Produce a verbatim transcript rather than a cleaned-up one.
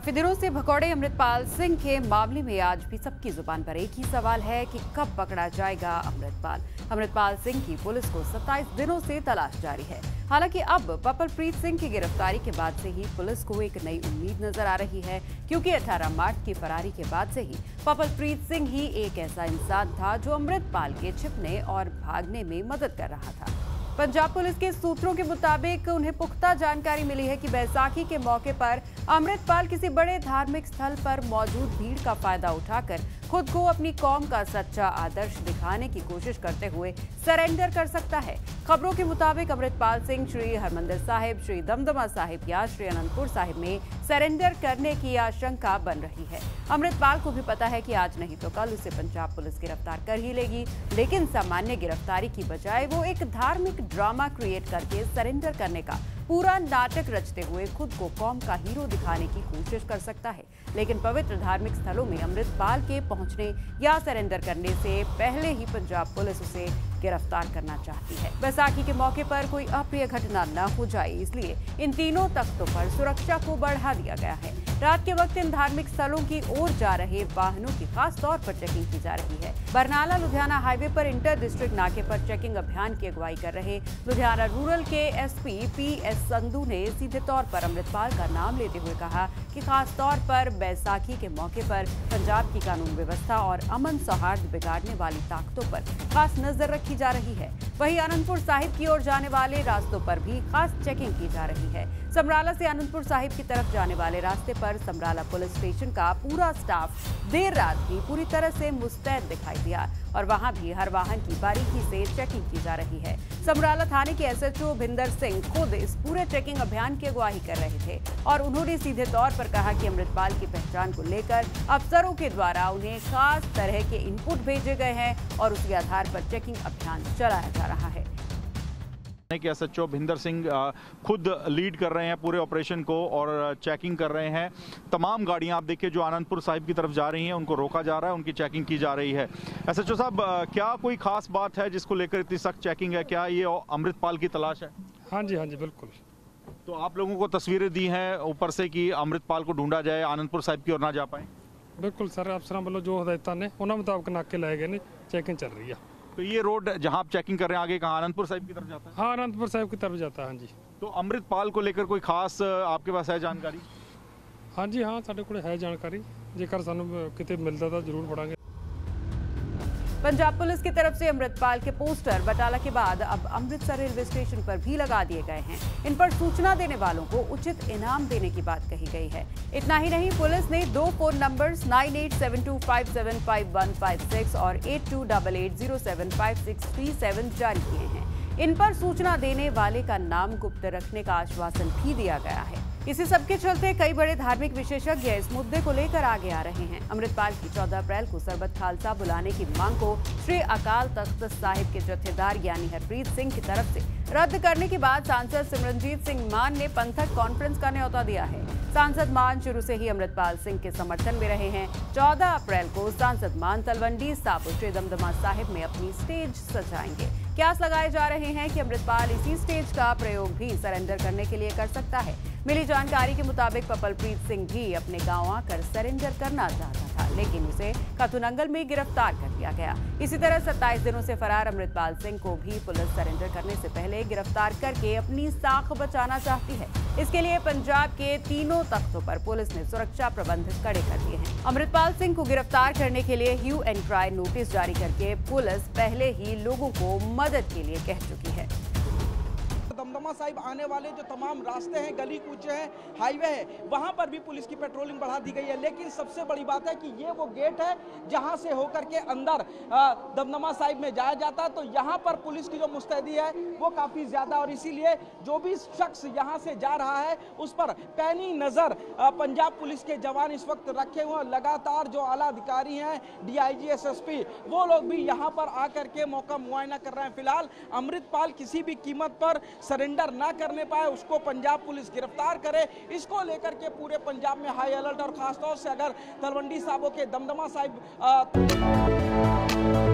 काफी दिनों से भगौड़े अमृतपाल सिंह के मामले में आज भी सबकी जुबान पर एक ही सवाल है कि कब पकड़ा जाएगा अमृतपाल। अमृतपाल सिंह की पुलिस को सत्ताईस दिनों से तलाश जारी है। हालांकि अब पपलप्रीत सिंह की गिरफ्तारी के बाद से ही पुलिस को एक नई उम्मीद नजर आ रही है, क्योंकि अठारह मार्च की फरारी के बाद से ही पपलप्रीत सिंह ही एक ऐसा इंसान था जो अमृतपाल के छिपने और भागने में मदद कर रहा था। पंजाब पुलिस के सूत्रों के मुताबिक उन्हें पुख्ता जानकारी मिली है कि बैसाखी के मौके पर अमृतपाल किसी बड़े धार्मिक स्थल पर मौजूद भीड़ का फायदा उठाकर खुद को अपनी कौम का सच्चा आदर्श दिखाने की कोशिश करते हुए सरेंडर कर सकता है। खबरों के मुताबिक अमृतपाल सिंह श्री हरिमंदिर साहिब, श्री दमदमा साहिब या श्री आनंदपुर साहिब में सरेंडर करने की आशंका बन रही है। अमृतपाल को भी पता है कि आज नहीं तो कल उसे पंजाब पुलिस गिरफ्तार कर ही लेगी, लेकिन सामान्य गिरफ्तारी की बजाय वो एक धार्मिक ड्रामा क्रिएट करके सरेंडर करने का पूरा नाटक रचते हुए खुद को कौम का हीरो दिखाने की कोशिश कर सकता है। लेकिन पवित्र धार्मिक स्थलों में अमृतपाल के पहुंचने या सरेंडर करने से पहले ही पंजाब पुलिस उसे गिरफ्तार करना चाहती है। बैसाखी के मौके पर कोई अप्रिय घटना न हो जाए, इसलिए इन तीनों तख्तों पर सुरक्षा को बढ़ा दिया गया है। रात के वक्त इन धार्मिक स्थलों की ओर जा रहे वाहनों की खास तौर पर चेकिंग की जा रही है। बरनाला लुधियाना हाईवे पर इंटर डिस्ट्रिक्ट नाके पर चेकिंग अभियान की अगुवाई कर रहे लुधियाना रूरल के एसपी पी एस संधू ने सीधे तौर पर अमृतपाल का नाम लेते हुए कहा कि खास तौर पर बैसाखी के मौके पर पंजाब की कानून व्यवस्था और अमन सौहार्द बिगाड़ने वाली ताकतों पर खास नजर रखी जा रही है। वहीं आनंदपुर साहिब की ओर जाने वाले रास्तों पर भी खास चेकिंग की जा रही है। समराला से आनंदपुर साहिब की तरफ जाने वाले रास्ते पर समराला पुलिस स्टेशन का पूरा स्टाफ देर रात भी पूरी तरह से मुस्तैद दिखाई दिया और वहां भी हर वाहन की बारीकी से चेकिंग की जा रही है। समराला थाने के एस एच सिंह खुद इस पूरे चेकिंग अभियान की अगुवाही कर रहे थे और उन्होंने सीधे तौर पर कहा कि अमृतपाल की पहचान को लेकर अफसरों के द्वारा उन्हें खास तरह के इनपुट भेजे गए हैं और उसके आधार पर चेकिंग अभियान चलाया जा रहा है। कि एस एच भिंदर सिंह खुद लीड कर रहे हैं पूरे ऑपरेशन को और चेकिंग कर रहे हैं। तमाम गाड़ियां आप देखिए जो आनंदपुर साहिब की तरफ जा रही हैं उनको रोका जा रहा है, उनकी चेकिंग की जा रही है। एस एच साहब, क्या कोई खास बात है जिसको लेकर इतनी सख्त चेकिंग है? क्या ये अमृतपाल की तलाश है? हाँ जी, हाँ जी, बिल्कुल। तो आप लोगों को तस्वीरें दी हैं ऊपर से कि अमृतपाल को ढूंढा जाए, आनंदपुर साहिब की ओर ना जा पाए। बिल्कुल सर, अफसर वालों जो हदायत ने उन्होंने मुताबिक नाके लाए गए, चेकिंग चल रही है। तो ये रोड जहां आप चेकिंग कर रहे हैं आगे कहाँ आनंदपुर साहिब की तरफ जाता है? हाँ, आनंदपुर साहिब की तरफ जाता है। हाँ जी। तो अमृतपाल को लेकर कोई खास आपके पास है जानकारी? हाँ जी, हाँ, साढ़े को है जानकारी, जेकर सानू किते मिलता था जरूर पढ़ांगे। पंजाब पुलिस की तरफ से अमृतपाल के पोस्टर बटाला के बाद अब अमृतसर रेलवे स्टेशन पर भी लगा दिए गए हैं। इन पर सूचना देने वालों को उचित इनाम देने की बात कही गई है। इतना ही नहीं, पुलिस ने दो phone numbers nine eight seven two five seven five one five six और eight two double eight zero seven five six three seven जारी किए हैं। इन पर सूचना देने वाले का नाम गुप्त रखने का आश्वासन भी दिया गया है। इसी सबके चलते कई बड़े धार्मिक विशेषज्ञ इस मुद्दे को लेकर आगे आ रहे हैं। अमृतपाल की चौदह अप्रैल को सरबत खालसा बुलाने की मांग को श्री अकाल तख्त साहिब के जत्थेदार यानी हरप्रीत सिंह की तरफ से रद्द करने के बाद सांसद सिमरनजीत सिंह मान ने पंथक कॉन्फ्रेंस का न्यौता दिया है। सांसद मान शुरू से ही अमृतपाल सिंह के समर्थन में रहे हैं। चौदह अप्रैल को सांसद मान तलवंडी साप श्री दमदमा साहिब में अपनी स्टेज सजाएंगे। कयास लगाए जा रहे हैं कि अमृतपाल इसी स्टेज का प्रयोग भी सरेंडर करने के लिए कर सकता है। मिली जानकारी के मुताबिक पपलप्रीत सिंह भी अपने गाँव आकर सरेंडर करना चाहता था, लेकिन उसे कथुनंगल में गिरफ्तार कर लिया गया। इसी तरह सत्ताईस दिनों से फरार अमृतपाल सिंह को भी पुलिस सरेंडर करने से पहले गिरफ्तार करके अपनी साख बचाना चाहती है। इसके लिए पंजाब के तीनों तख्तों पर पुलिस ने सुरक्षा प्रबंध कड़े कर दिए हैं। अमृतपाल सिंह को गिरफ्तार करने के लिए ह्यू एंड क्राई नोटिस जारी करके पुलिस पहले ही लोगों को मदद के लिए कह चुकी है। दमदमा साहिब आने वाले जो तमाम रास्ते हैं, गली कूचे हैं, हाईवे है, वहां पर भी पुलिस की पेट्रोलिंग बढ़ा दी गई है। लेकिन सबसे बड़ी बात है कि ये वो गेट है जहां से होकर के अंदर दमदमा साहिब में जाया जाता है, तो यहां पर पुलिस की जो मुस्तैदी है वो काफ़ी ज़्यादा और इसीलिए जो भी शख्स यहां से जा रहा है उस पर पैनी नज़र पंजाब पुलिस के जवान इस वक्त रखे हुए हैं। लगातार जो आला अधिकारी हैं, D I G, S S P, वो लोग भी यहाँ पर आकर के मौका मुआयना कर रहे हैं। फिलहाल अमृतपाल किसी भी कीमत पर सरेंडर ना करने पाए, उसको पंजाब पुलिस गिरफ्तार करे, इसको लेकर के पूरे पंजाब में हाई अलर्ट और खासतौर से अगर तलवंडी साहिबों के दमदमा साहिब